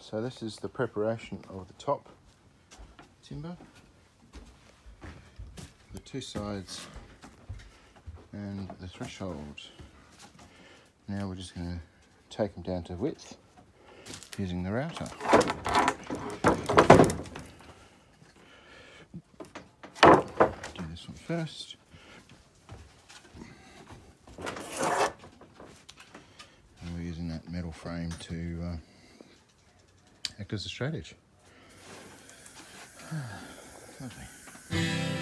So this is the preparation of the top timber, the two sides and the threshold. Now we're just going to take them down to width using the router. Do this one first. And we're using that metal frame to act as a straight edge. Lovely.